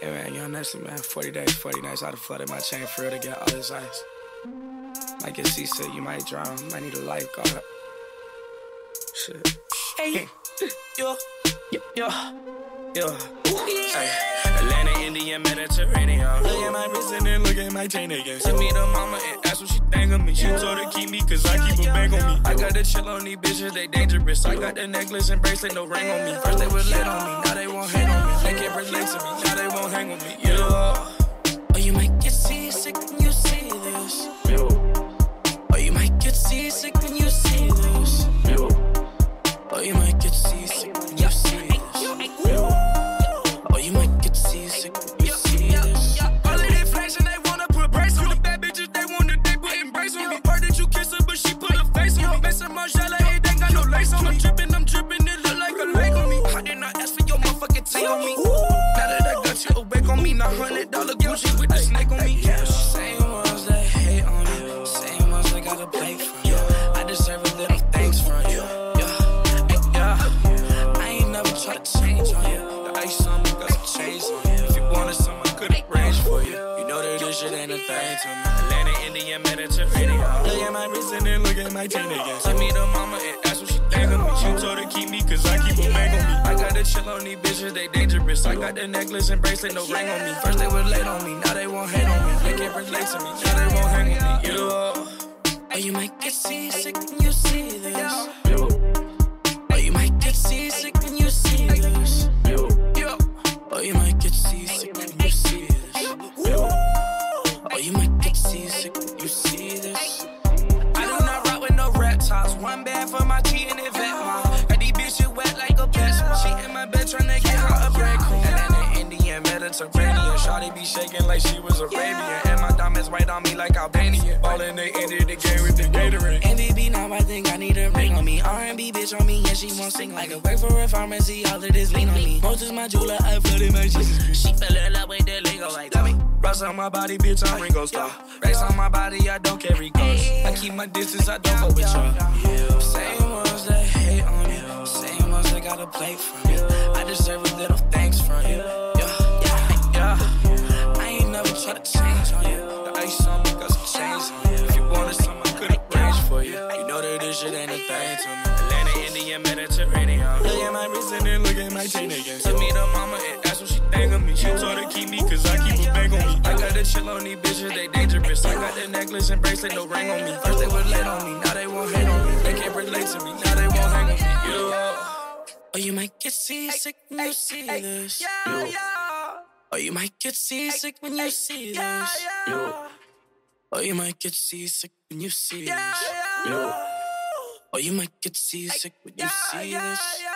Yeah, man, young Nessly, man, 40 days, 40 nights, I'd have flooded my chain for real to get all this ice. Might get seasick, you might drown, might need a lifeguard. Shit. Hey, yo, yo, yo, yo. Atlanta, Indian, Mediterranean. Look at my wrist and then look at my chain again. Send me to mama and ask what she think of me. She told her keep me cause I keep a bang on me. I got the chill on these bitches, they dangerous. I got the necklace and bracelet, no ring on me. First they was lit on me, now they won't hang on me. They can't relate to me, now they won't hang with me. Yeah. Or you might get seasick when you see this. Or you might get seasick when you see this. Or you might get seasick when you see this. Or you might get seasick when you see this. All of that flashing, they wanna put brace on me. Bad bitches, they wanna put embrace on me. Heard that you kiss her, but she put her face on me. Messing Margiela, it ain't got no lace on me. I'm dripping, it look like a lake on me. I did not ask for your motherfucking take on me. Now that I got you awake on me, now $100 Gucci with the snake on me. Yeah. Same ones that hate on me, same ones that gotta play for you. I deserve a little thanks from you. Yeah. I ain't never try to change on you. Shit ain't a thing to me. Atlanta, Indian, Mediterranean. Look at my wrist and then look at my chain again. Send me to mama and ask what she think of me. She told her keep me cause I keep a bang on me. I got the chill on these bitches, they dangerous. I got the necklace and bracelet, no ring on me. First they was late on me, now they won't hate on me. They can't relate to me, now they won't hang on me. Yeah. Or you might get seasick when you see this. Or you might get seasick when you see this. Or you might get seasick when you see this. Or you might get seasick when you see this. I do not rock with no reptiles. One bad for my cheating and vet mom. Got these bitches wet like a bitch. She in my bed tryna get her a bread queen. Atlanta, Indian, Mediterranean. Shawty be shaking like she was Arabian. And my diamonds white on me like Albanian. All in the end of the game with the Gatorade. MVP, now I think I need a ring on me. R&B bitch on me, yeah, she won't sing like it. Work for a pharmacy, all of this lean on me. Most is my jeweler, I flooded my Jesus. She fell in love with the lingo like that. Rocks on my body, bitch, I'm Ringo Starr. Racks on my body, I don't carry guns. I keep my distance, I don't go with y'all. Yeah. Same ones that hate on you, same ones that gotta play from you. I deserve a little thanks from you. Yeah, yeah. I ain't never try to change on you. The ice on me got some chains on you. If you wanted some, I could've arranged for you. You know that this shit ain't a thing to me. Atlanta, Indian, Mediterranean. Look at my wrist and then look at my chain again. Took me to mama and asked what she think of me. She told her keep me cause I keep a bang on me. I got the chill on these bitches, they dangerous. I got the necklace and bracelet, no ring on me. First they was lit on me, now they won't hate on me. They can't relate to me, now they won't hang on me. Yeah. Or you might get seasick when you see this. Or you might get seasick when you see this. Or you might get seasick when you see this. Or you might get seasick when you see this.